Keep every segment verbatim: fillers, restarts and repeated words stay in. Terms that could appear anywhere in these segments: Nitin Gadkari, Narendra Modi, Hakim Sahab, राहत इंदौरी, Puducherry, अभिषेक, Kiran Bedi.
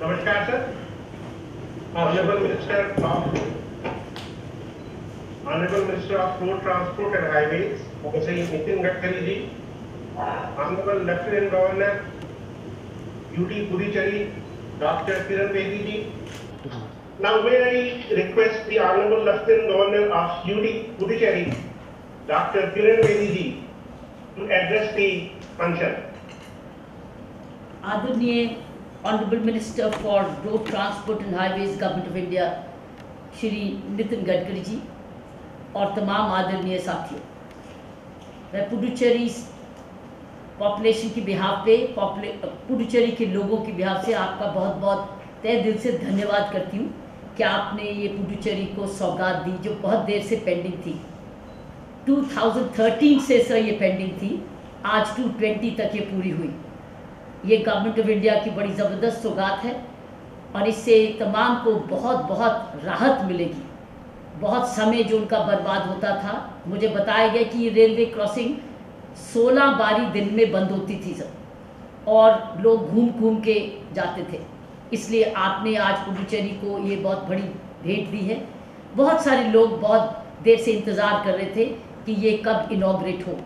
नमस्कार sir. Honourable minister of honourable minister of road transport and highways Shri Nitin Gadkari ji, honourable lieutenant governor UT Puducherry doctor Kiran Bedi ji. Now may I request the Honorable Lieutenant Governor of U D Puducherry, Doctor Kiran Bedi ji, to address the function. Adaniya Honorable Minister for Road Transport and Highways, Government of India, Shri Nitin Gadkari ji, और तमाम आदरणीय साथियों, मैं Puducherry population की behalf पे, पुडुचेरी के लोगों की बिहाफ से आपका बहुत बहुत तहे दिल से धन्यवाद करती हूँ कि आपने ये पुडुचेरी को सौगात दी जो बहुत देर से पेंडिंग थी। दो हज़ार तेरह से सर ये पेंडिंग थी, आज दो हज़ार बीस तक ये पूरी हुई। ये गवर्नमेंट ऑफ इंडिया की बड़ी ज़बरदस्त सौगात है और इससे तमाम को बहुत बहुत राहत मिलेगी। बहुत समय जो उनका बर्बाद होता था, मुझे बताया गया कि ये रेलवे क्रॉसिंग सोलह बारी दिन में बंद होती थी सर, और लोग घूम घूम के जाते थे। इसलिए आपने आज पुडुचेरी को ये बहुत बड़ी भेंट दी है। बहुत सारे लोग बहुत देर से इंतज़ार कर रहे थे कि ये कब इनॉग्रेट हो।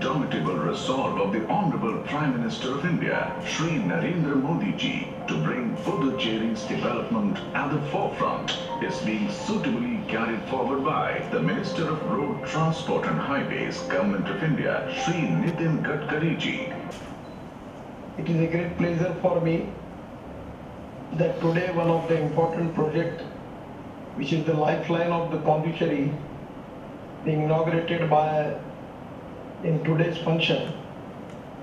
Indomitable resolve of the Honorable Prime Minister of India, Shri Narendra Modi ji, to bring Puducherry's development at the forefront is being suitably carried forward by the Minister of Road Transport and Highways, Government of India, Shri Nitin Gadkari ji. It is a great pleasure for me that today one of the important project, which is the lifeline of the Puducherry, being inaugurated by in today's function.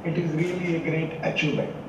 It is really a great achievement.